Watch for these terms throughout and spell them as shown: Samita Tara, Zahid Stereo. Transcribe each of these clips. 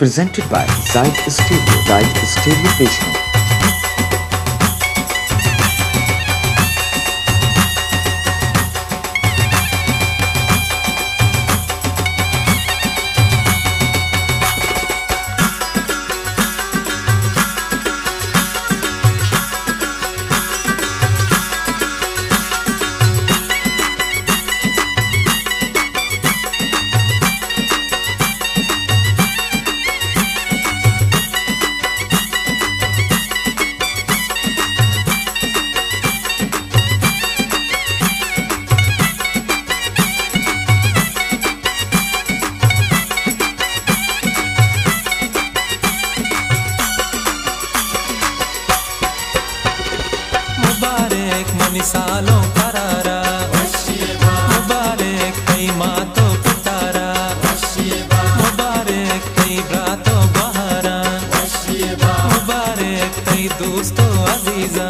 Presented by Zahid Stereo. Zahid Stereo Vision. सालों करारा मुबारक कई मातों पिटारा मुबारक कई रातों बहारा मुबारक कई दोस्तों अजीजा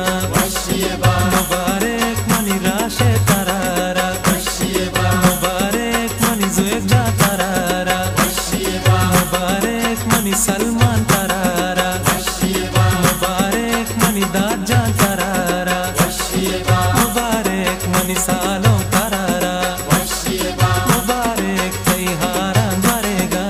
मुबारक मनी राशे करारा मुबारक मनी जुएजा करारा मुबारक मनी सलमान करारा मुबारक मनी दाजा करारा मुबारक मनी सालों करारा मुबारक कई हारा मरेगा।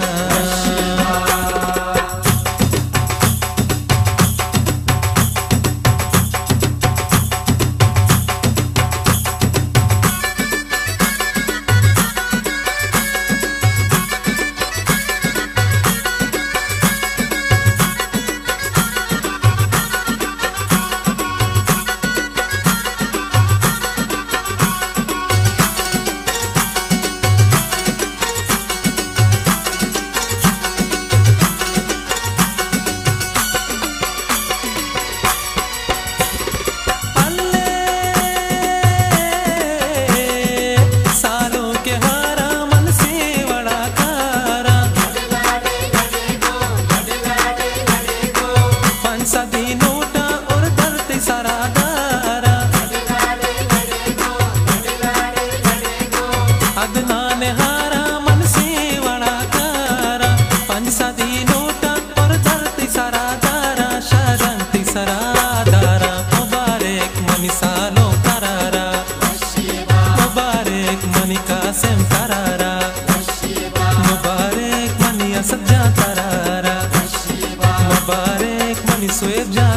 मुबारक मनी सालों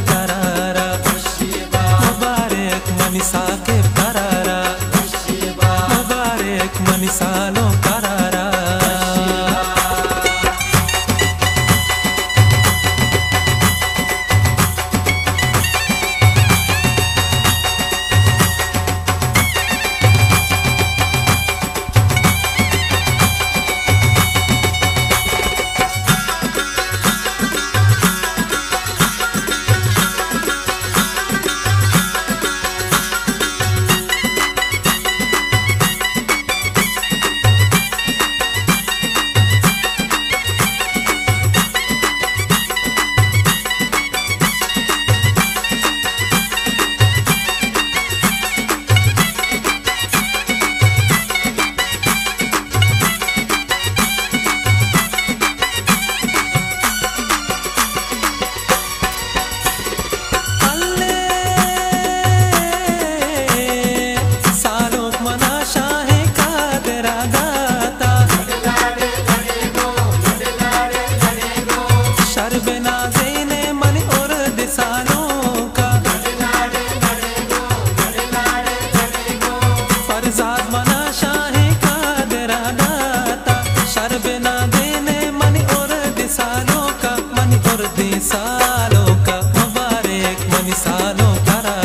करारा।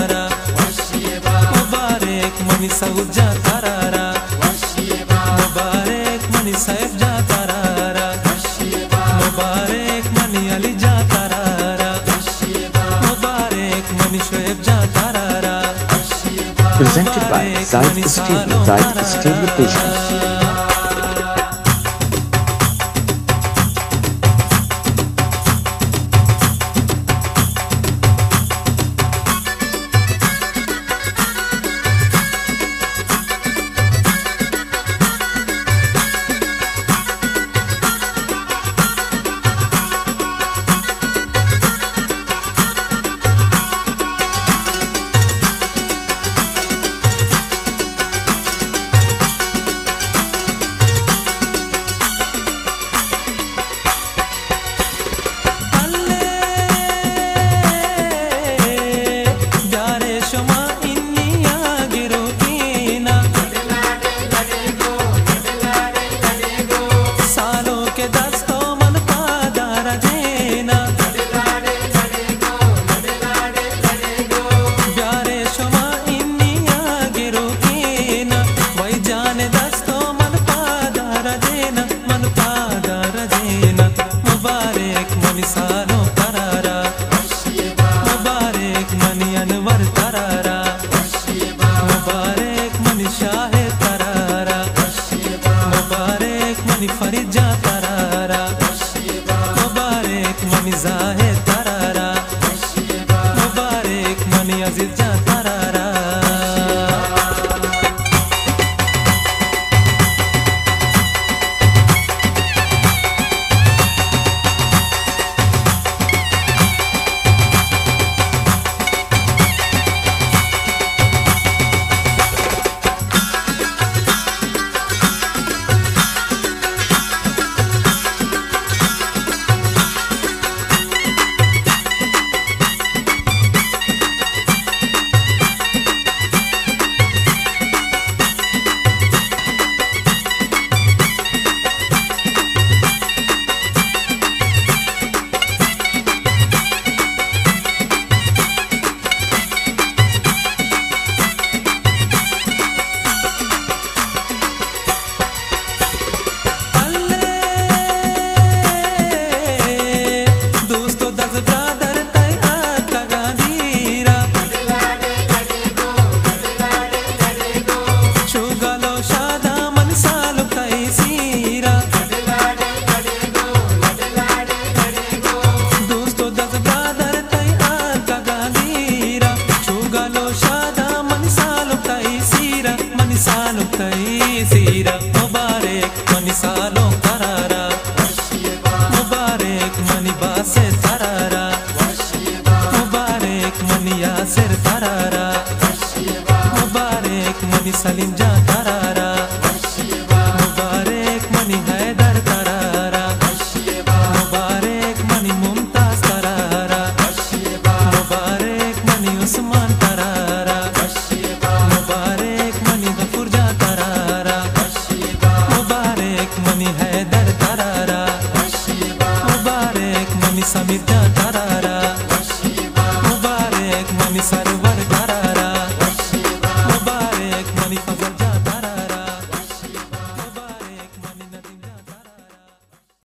Presented by Zahid Stereo. Zahid Stereo Vision. नामी ज़ाहिद तरारा मुबारक मनी अजीज जा तरारा। Samita Tara।